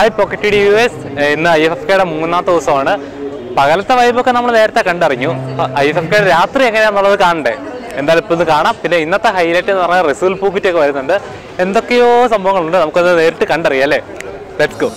Hi Pocketed US. Let's go.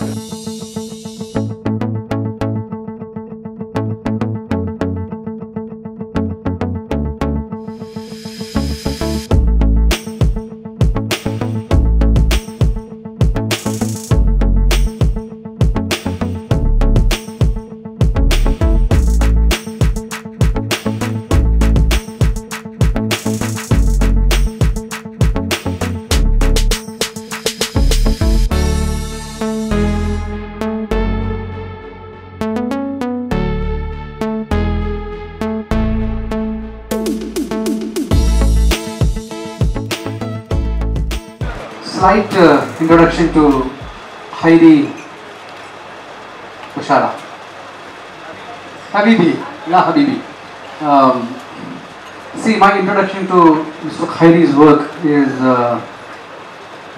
Slight introduction to Khairi Bashara. Habibi, Ya Habibi. See, my introduction to Mr. Khairi's work is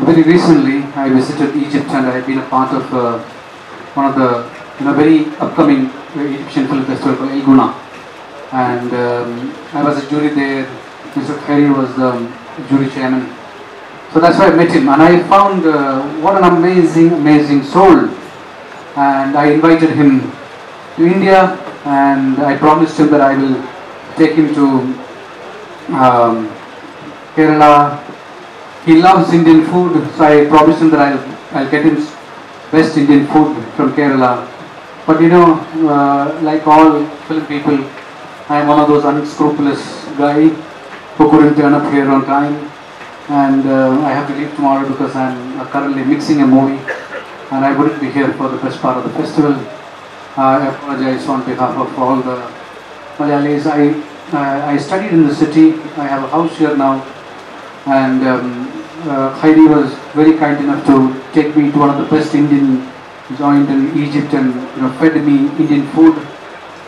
very recently I visited Egypt and I have been a part of one of the very upcoming Egyptian film festival called El Guna. And I was a jury there. Mr. Khairi was the jury chairman. So that's why I met him and I found what an amazing soul, and I invited him to India and I promised him that I will take him to Kerala. He loves Indian food, so I promised him that I'll get him best Indian food from Kerala. But you know, like all film people, I am one of those unscrupulous guy who couldn't turn up here on time. And I have to leave tomorrow because I'm currently mixing a movie and I wouldn't be here for the best part of the festival. I apologize on behalf of all the Malayalis. I studied in the city. I have a house here now, and Khairi was very kind enough to take me to one of the best Indian joint in Egypt and fed me Indian food.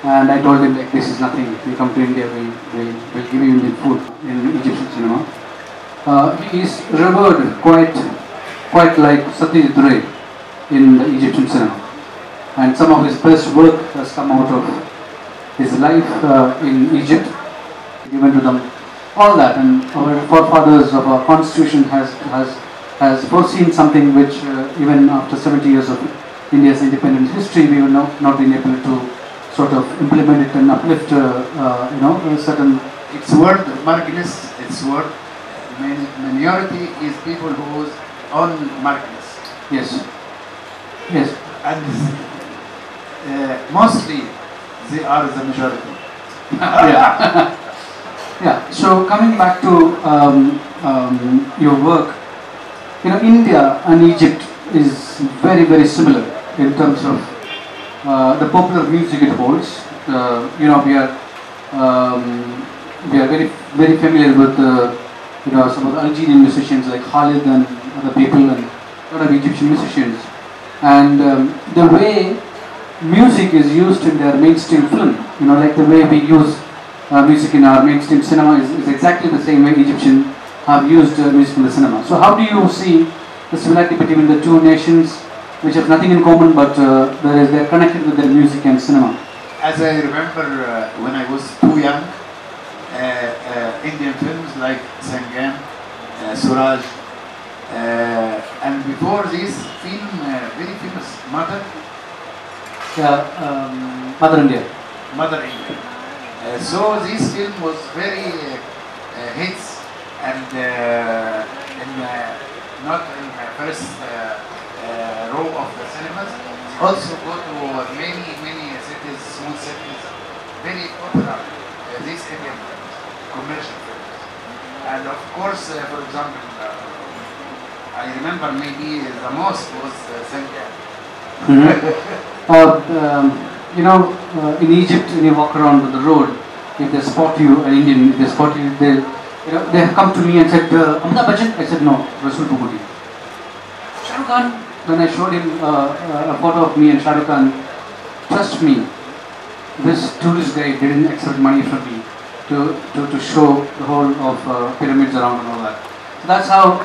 And I told him, like, this is nothing. We come to India, we'll give you Indian food in Egyptian cinema. He is revered quite like Satyajit Ray in the Egyptian cinema, and some of his best work has come out of his life in Egypt, given to them, all that. And our forefathers of our constitution has foreseen something which even after 70 years of India's independent history, we will not be able to sort of implement it and uplift a certain its worth, marginless its worth. Minority is people whose own markets. Yes. Yes. And mostly they are the majority. Yeah. Yeah. So coming back to your work, India and Egypt is very, very similar in terms of the popular music it holds. We are very, very familiar with some of the Algerian musicians like Khalid and other people, and a lot of Egyptian musicians. And the way music is used in their mainstream film, like the way we use music in our mainstream cinema is exactly the same way Egyptians have used music in the cinema. So how do you see the similarity between the two nations, which have nothing in common, but they are connected with their music and cinema? As I remember when I was too young, Indian films like Sangam, Suraj, and before this film, very famous Mother India. Mother India. So this film was very hits, and not in the first row of the cinemas. Also go to many cities, small cities, very popular. This Indian film. Commercial films. And of course, for example, I remember maybe the most was Sangam. In Egypt, when you walk around on the road, if they spot you, an Indian, if they spot you, they have come to me and said, Amitabh Bachchan? I said, no, Rasool Pookutty. Shah Rukh Khan, when I showed him a photo of me and Shah Rukh Khan, trust me, this tourist guy didn't accept money from me to show the whole of pyramids around and all that. So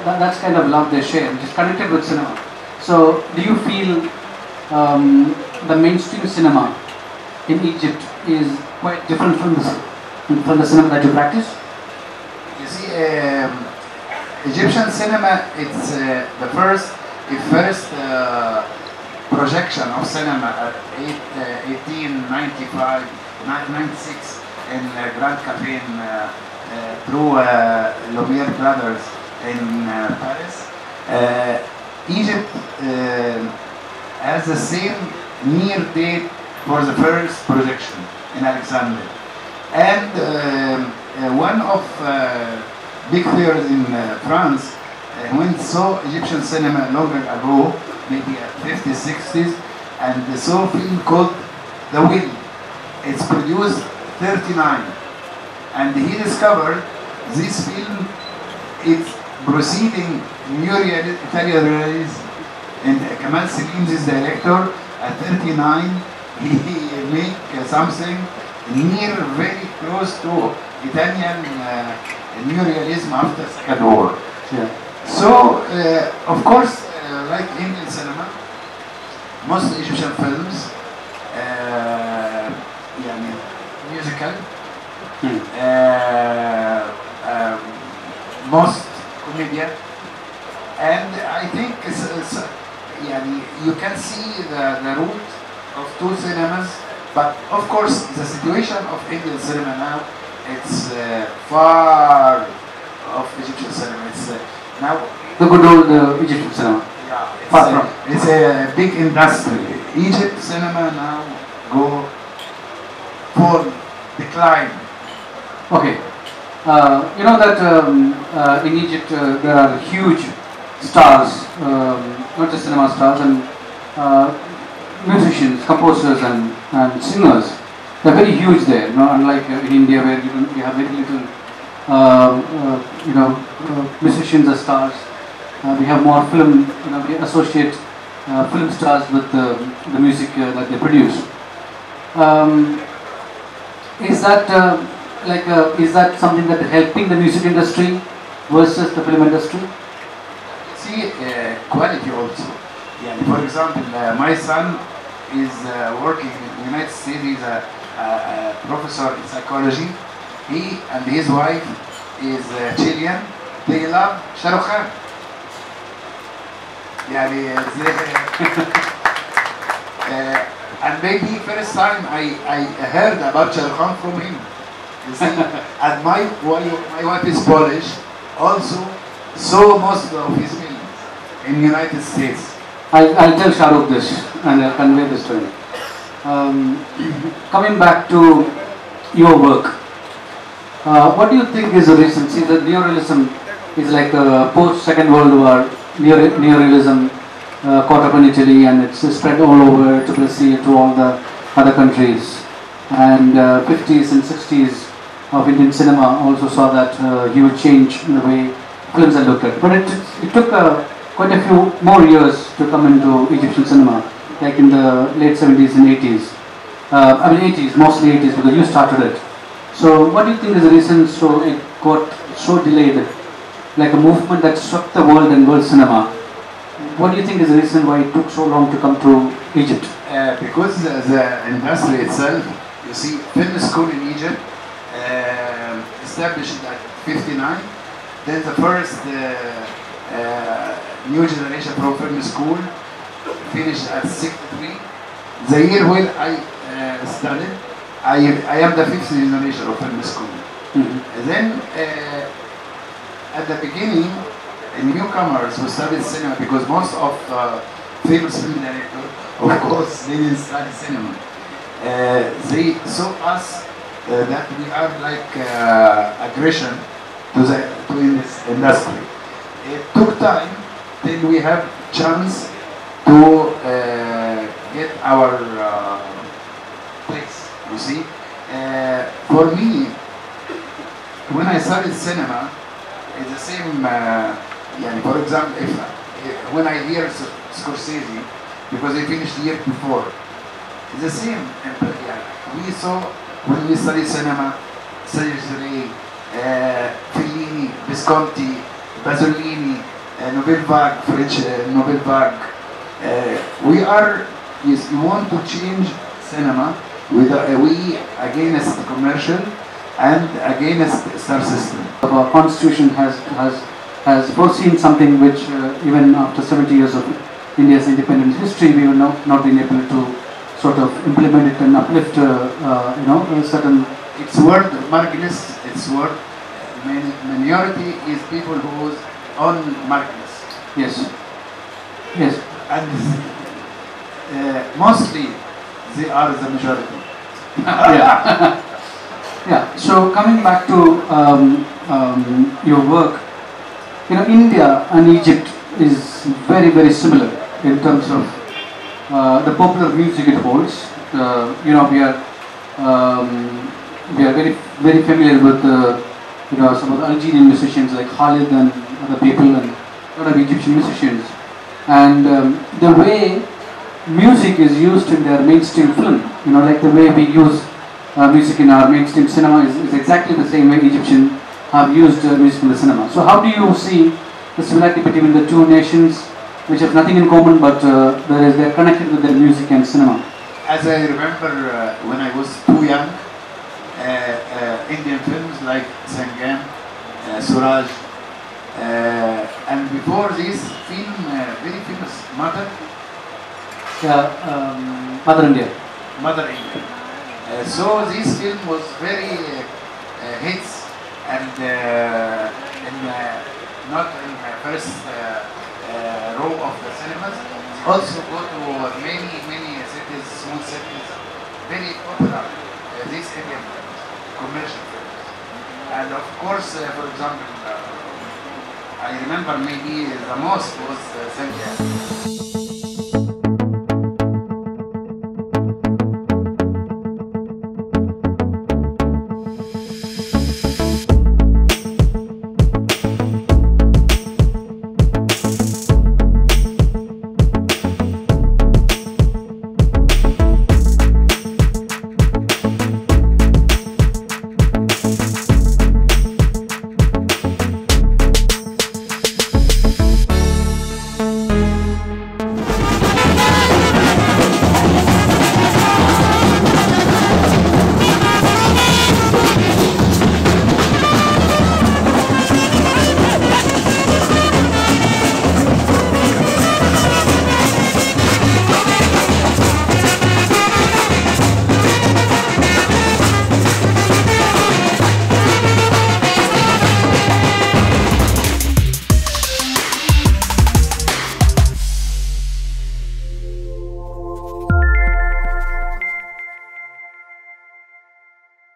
that's kind of love they share, which is connected with cinema. So do you feel the mainstream cinema in Egypt is quite different from the cinema that you practice? You see, Egyptian cinema, it's the first projection of cinema at 1895, 1996 in Grand Café in, through Lumière Brothers in Paris. Egypt has the same near date for the first projection in Alexandria. And one of big theaters in France went saw Egyptian cinema longer ago, maybe at 50s, 60s, and they saw a film called The Will. It's produced 39. And he discovered this film is proceeding neorealism. And Kamal Selim, this director, at 39, he made something near, very close to Italian neorealism after the Second War. Yeah. So, of course, like Indian cinema, most Egyptian films, musical, most comedian, and I think you can see the root of two cinemas, but of course the situation of Indian cinema now, it's far of Egyptian cinema. It's now the good old Egyptian cinema. Yeah, it's a big industry. Egypt cinema now go for decline. Okay, you know that in Egypt there are huge stars, not just cinema stars, and musicians, composers and singers. They're very huge there, you know, unlike in India where we have very little musicians as stars. We have more film, we associate film stars with the music that they produce. Is that something that helping the music industry versus the film industry? See, quality also. Yeah. For example, my son is working in the United States. He's a professor in psychology. He and his wife is Chilean. They love Shah Rukh Khan. Yeah, and maybe first time I heard about Shah Rukh Khan from him. You see, and my wife is Polish, also saw most of his films in the United States. I'll tell Shah Rukh this and I'll convey this to him. Coming back to your work, what do you think is the reason? See, the neorealism is like the post-Second World War neorealism caught up in Italy, and it's spread all over to Brazil, to all the other countries. And 50s and 60s of Indian cinema also saw that huge change in the way films are looked at. But it took quite a few more years to come into Egyptian cinema, like in the late 70s and 80s. I mean 80s, mostly 80s, because you started it. So what do you think is the reason so it got so delayed? Like a movement that swept the world and world cinema. What do you think is the reason why it took so long to come to Egypt? Because the industry itself, you see, film school in Egypt established at 59. Then the first new generation from film school finished at 63. The year when I studied, I am the fifth generation of film school. Mm-hmm. Then, at the beginning, newcomers who studied cinema, because most of famous film directors, of course, they didn't study cinema. They saw us that we are like aggression to this industry. It took time till we have chance to get our place, you see. For me, when I studied cinema, it's the same, for example, when I hear Scorsese, because I finished the year before, it's the same. We saw, when we studied cinema, Satyajit Ray, Fellini, Visconti, Pasolini, Nouvelle Vague, French Nouvelle Vague. We are is you want to change cinema with a we against commercial and against star system. Our constitution has foreseen something which even after 70 years of India's independent history, we have not been able to sort of implement it and uplift, certain. Its word, marginalists, its word, minority is people who is on marginalists. Yes. Yes. And mostly they are the majority. Yeah. Yeah. So coming back to your work, India and Egypt is very, very similar in terms of the popular music it holds. We are very, very familiar with some of the Algerian musicians like Khalid and other people, and a lot of Egyptian musicians. And the way music is used in their mainstream film, like the way we use music in our mainstream cinema is exactly the same way Egyptians have used music in the cinema. So how do you see the similarity between the two nations, which have nothing in common, but they are connected with their music and cinema? As I remember when I was too young, Indian films like Sangam, Suraj, and before this film, very famous Mother India. So this film was very hits, and not in the first row of the cinemas. Also go to many cities, small cities, very popular. These Indian films, commercial films, and of course, for example, I remember maybe the most was Sanjay.